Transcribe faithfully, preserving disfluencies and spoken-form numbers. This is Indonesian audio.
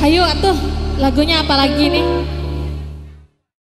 Ayo atuh lagunya apa lagi nih?